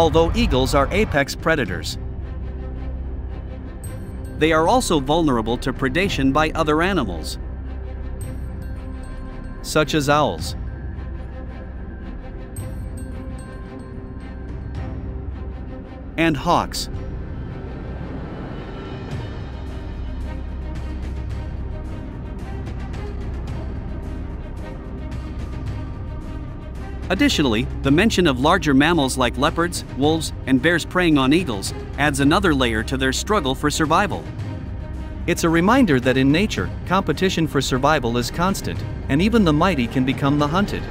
although eagles are apex predators. They are also vulnerable to predation by other animals, such as owls. And hawks. Additionally, the mention of larger mammals like leopards, wolves, and bears preying on eagles adds another layer to their struggle for survival. It's a reminder that in nature, competition for survival is constant, and even the mighty can become the hunted.